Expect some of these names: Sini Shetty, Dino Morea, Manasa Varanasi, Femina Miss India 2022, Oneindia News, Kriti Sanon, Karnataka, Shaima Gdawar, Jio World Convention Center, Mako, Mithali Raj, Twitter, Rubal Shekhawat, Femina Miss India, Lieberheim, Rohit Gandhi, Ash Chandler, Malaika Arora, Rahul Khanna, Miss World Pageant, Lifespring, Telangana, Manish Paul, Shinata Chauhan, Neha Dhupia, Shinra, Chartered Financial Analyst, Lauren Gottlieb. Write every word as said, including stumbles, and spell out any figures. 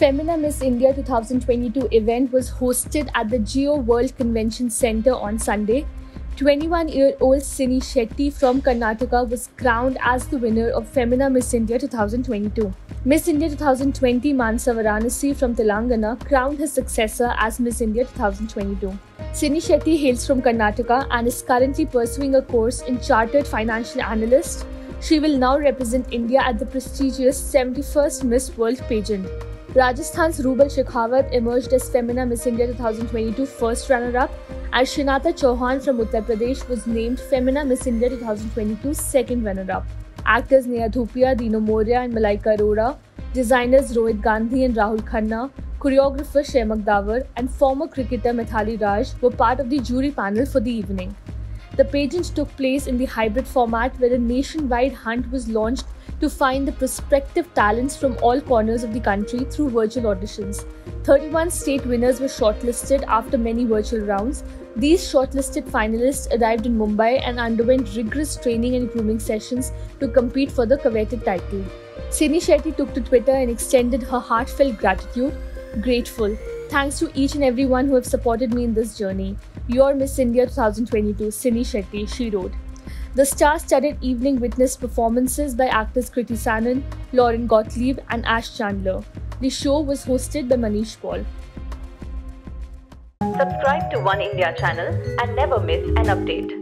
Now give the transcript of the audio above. Femina Miss India twenty twenty-two event was hosted at the Jio World Convention Center on Sunday. twenty-one-year-old Sini Shetty from Karnataka was crowned as the winner of Femina Miss India twenty twenty-two. Miss India twenty twenty Manasa Varanasi from Telangana crowned her successor as Miss India twenty twenty-two. Sini Shetty hails from Karnataka and is currently pursuing a course in Chartered Financial Analyst. She will now represent India at the prestigious seventy-first Miss World Pageant. Rajasthan's Rubal Shekhawat emerged as Femina Miss India twenty twenty-two first runner-up, and Shinata Chauhan from Uttar Pradesh was named Femina Miss India twenty twenty-two second runner-up. Actors Neha Dhupia, Dino Morea and Malaika Arora, designers Rohit Gandhi and Rahul Khanna, choreographer Shaima Gdawar and former cricketer Mithali Raj were part of the jury panel for the evening. The pageant took place in the hybrid format where a nationwide hunt was launched to find the prospective talents from all corners of the country through virtual auditions. thirty-one state winners were shortlisted after many virtual rounds. These shortlisted finalists arrived in Mumbai and underwent rigorous training and grooming sessions to compete for the coveted title. Sini Shetty took to Twitter and extended her heartfelt gratitude. Grateful. Thanks to each and everyone who have supported me in this journey. You're Miss India twenty twenty-two, Sini Shetty, she wrote. The star-studded evening witnessed performances by actors Kriti Sanon, Lauren Gottlieb and Ash Chandler. The show was hosted by Manish Paul. Subscribe to One India channel and never miss an update.